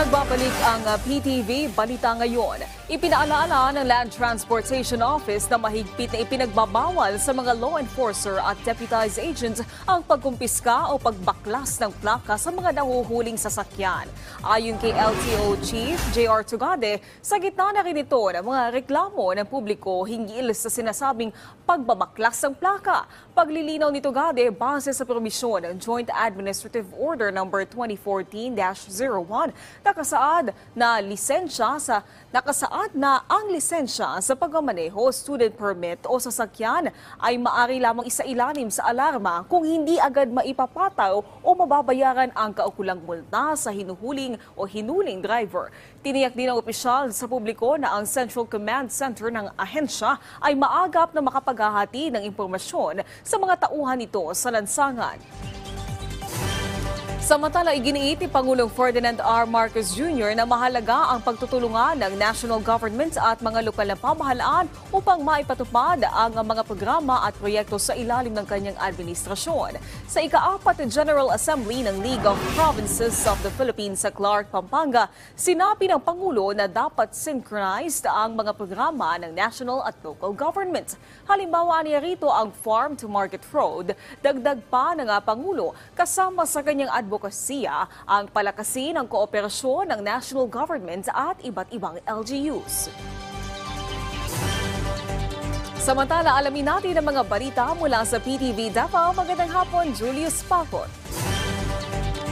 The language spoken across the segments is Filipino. Nagbabalik ang PTV Balita ngayon. Ipinaalaala ng Land Transportation Office na mahigpit na ipinagbabawal sa mga law enforcer at deputized agents ang pagkumpiska o pagbaklas ng plaka sa mga nahuhuling sasakyan. Ayon kay LTO Chief JR Tugade, sa gitna na rin ito ng mga reklamo ng publiko hinggil sa sinasabing pagbabaklas ng plaka. Paglilinaw ni Tugade base sa permisyon ng Joint Administrative Order No. 2014-01 nakasaad na ang lisensya sa pagmamaneho, student permit o sasakyan ay maaari lamang isailalim sa alarma kung hindi agad maipapataw o mababayaran ang kaukulang multa sa hinuhuling o hinuling driver. Tiniyak din ng opisyal sa publiko na ang Central Command Center ng ahensya ay maagap na makapaghahati ng impormasyon sa mga tauhan nito sa lansangan. Samantala, iginiit ni Pangulong Ferdinand R. Marcos Jr. na mahalaga ang pagtutulungan ng national government at mga lokal na pamahalaan upang maipatupad ang mga programa at proyekto sa ilalim ng kanyang administrasyon. Sa ika-4 General Assembly ng League of Provinces of the Philippines sa Clark, Pampanga, sinabi ng Pangulo na dapat synchronized ang mga programa ng national at local government. Halimbawa niya rito ang Farm to Market Road, dagdag pa ng Pangulo kasama sa kanyang advokasya ang palakasin ng kooperasyon ng national government at iba't ibang LGUs. Samantala, alamin natin ang mga balita mula sa PTV Davao. Magandang hapon, Julius Pacor.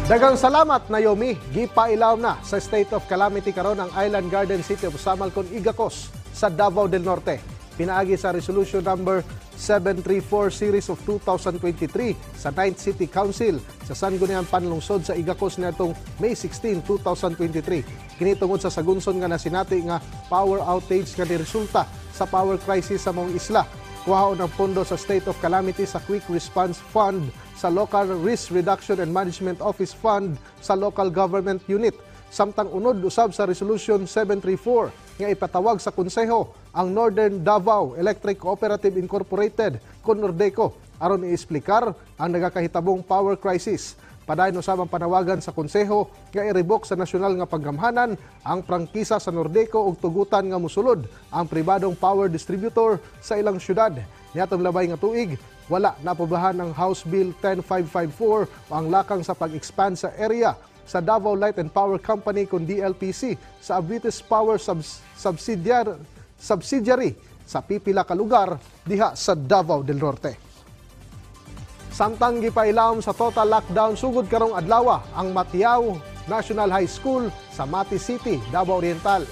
Daghang salamat, Naomi. Gipailaw na sa state of calamity karon ang Island Garden City of Samalcon Igacos sa Davao del Norte. Pinaagi sa Resolution number 734 Series of 2023 sa 9th City Council sa Sangguniang Panlungsod sa Igacos nitong May 16, 2023. Kinitungod sa sagunson nga nasinati nga power outage nga niresulta sa power crisis sa mga isla. Kuhaon ang pondo sa State of Calamity sa Quick Response Fund, sa Local Risk Reduction and Management Office Fund, sa Local Government Unit. Samtang unod usab sa Resolution 734 nga ipatawag sa konseho ang Northern Davao Electric Cooperative Incorporated kon Nordeco aron iexplikar ang nagakahitabong power crisis. Padayon usab ang panawagan sa konseho nga i-revoke sa nasyonal nga paggamhanan ang prangkisa sa Nordeco ug tugutan nga mosulod ang pribadong power distributor sa ilang syudad. Niatong labay nga tuig wala naaprubahan ang House Bill 10554 o ang lakang sa pag-expand sa area sa Davao Light and Power Company kung DLPC sa Abitis Power Subsidiary sa pipila ka lugar diha sa Davao del Norte. Samtang gipailawom sa total lockdown sugod karong adlaw ang Matiyaw National High School sa Mati City, Davao Oriental.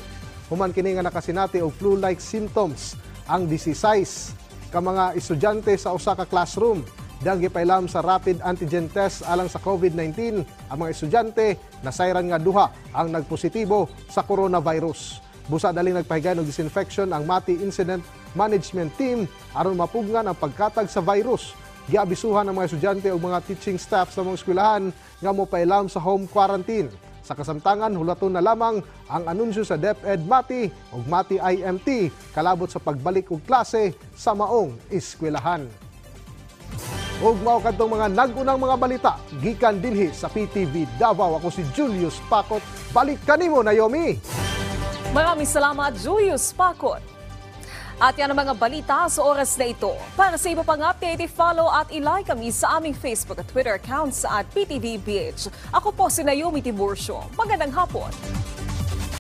Human kini nga nakasinati og flu-like symptoms ang 16 ka mga estudyante sa usa ka classroom. Dang gipailam sa rapid antigen test alang sa COVID-19, ang mga estudyante nasayran nga duha ang nagpositibo sa coronavirus. Busa daling nagpahigay og disinfection ang MATI Incident Management Team aron mapugnan ang pagkatag sa virus. Giabisuhan ang mga estudyante ug mga teaching staff sa mga eskwelahan nga mopailam sa home quarantine. Sa kasamtangan, hulaton na lamang ang anunsyo sa DepEd MATI ug MATI IMT kalabot sa pagbalik og klase sa maong eskwelahan. Ug mao kadtong mga nag-unang mga balita gikan dinhi sa PTV Davao. Ako si Julius Pacor. Balik kanimo, Naomi. Maraming salamat, Julius Pacor. At yan ang mga balita sa oras na ito. Para sa iba pang update, i-follow at i-like kami sa aming Facebook at Twitter accounts at PTV PH. Ako po si Naomi Tibursho. Magandang hapon.